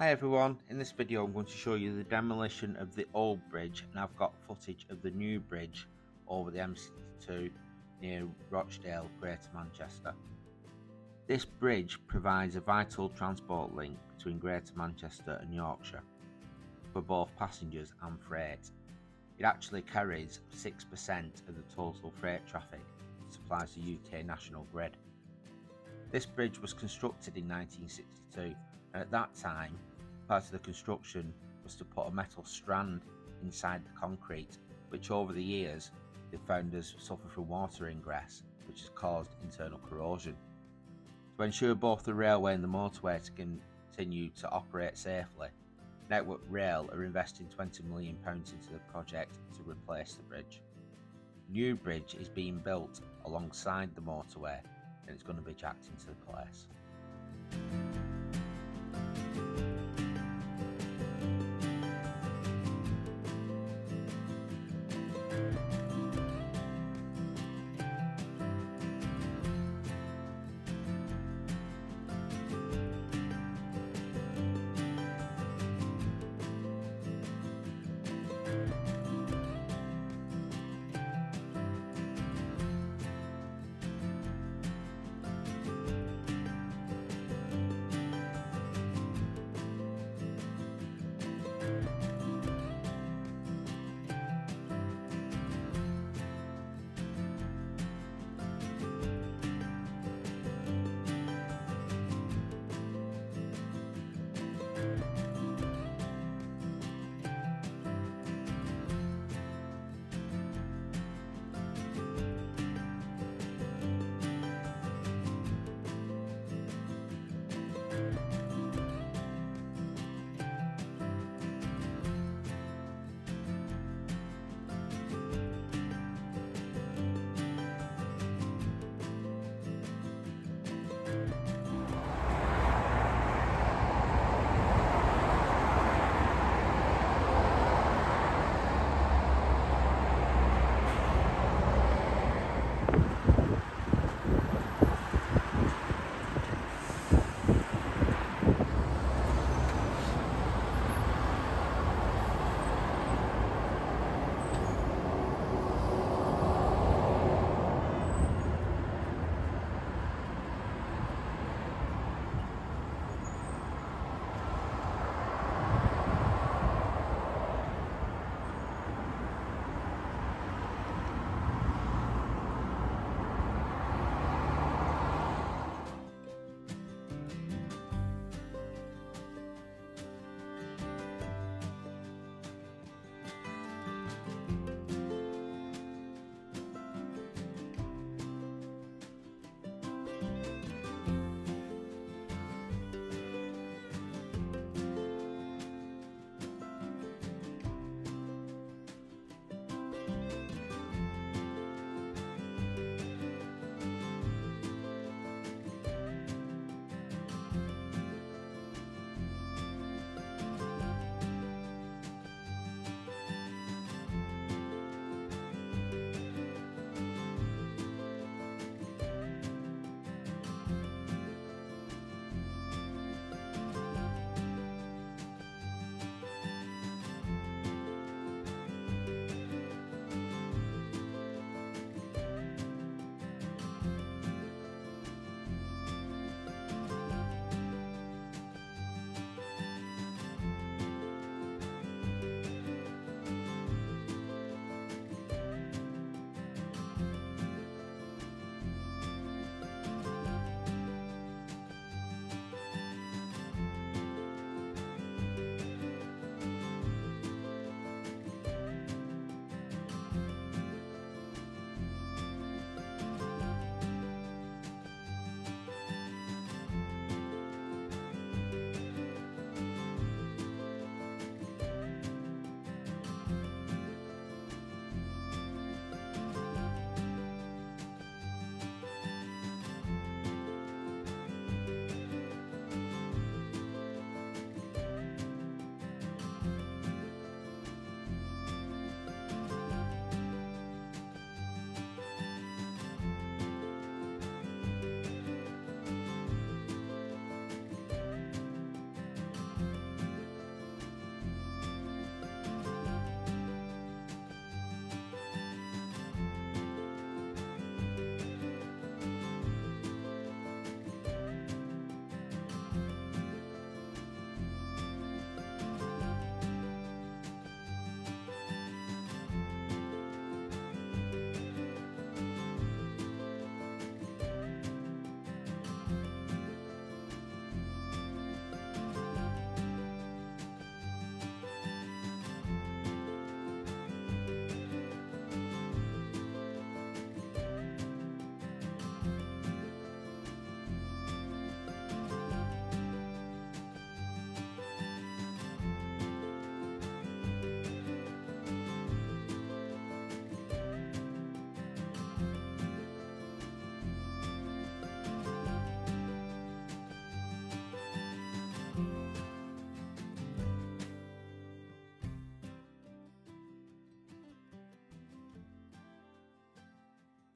Hi everyone, in this video I'm going to show you the demolition of the old bridge, and I've got footage of the new bridge over the M62 near Rochdale, Greater Manchester. This bridge provides a vital transport link between Greater Manchester and Yorkshire for both passengers and freight. It actually carries 6% of the total freight traffic and supplies the UK national grid. This bridge was constructed in 1962, and at that time part of the construction was to put a metal strand inside the concrete, which over the years the founders suffered from water ingress, which has caused internal corrosion. To ensure both the railway and the motorway to continue to operate safely, Network Rail are investing £20 million into the project to replace the bridge. The new bridge is being built alongside the motorway, and it's going to be jacked into the place.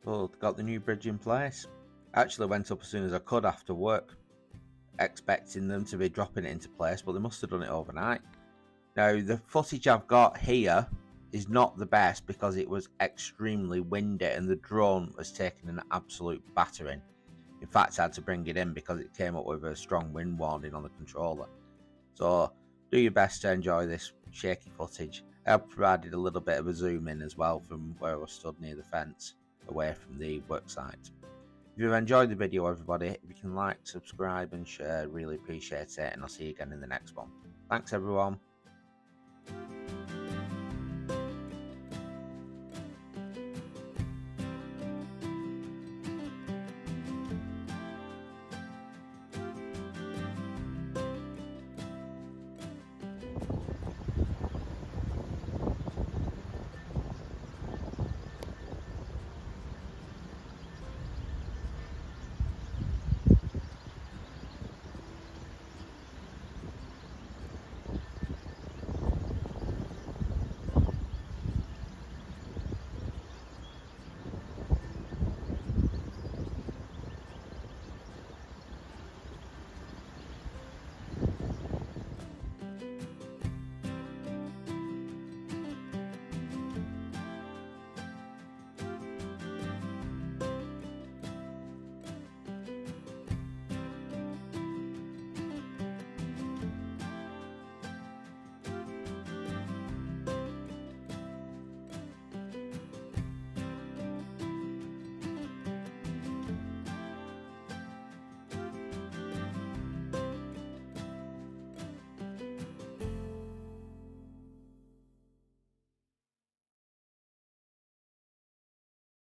Well, got the new bridge in place. Actually went up as soon as I could after work, expecting them to be dropping it into place, but they must have done it overnight. Now, the footage I've got here is not the best because it was extremely windy and the drone was taking an absolute battering. In fact, I had to bring it in because it came up with a strong wind warning on the controller. So do your best to enjoy this shaky footage. I've provided a little bit of a zoom in as well from where I was stood near the fence away from the worksite. If you've enjoyed the video, everybody, if you can like, subscribe and share, really appreciate it, and I'll see you again in the next one. Thanks everyone.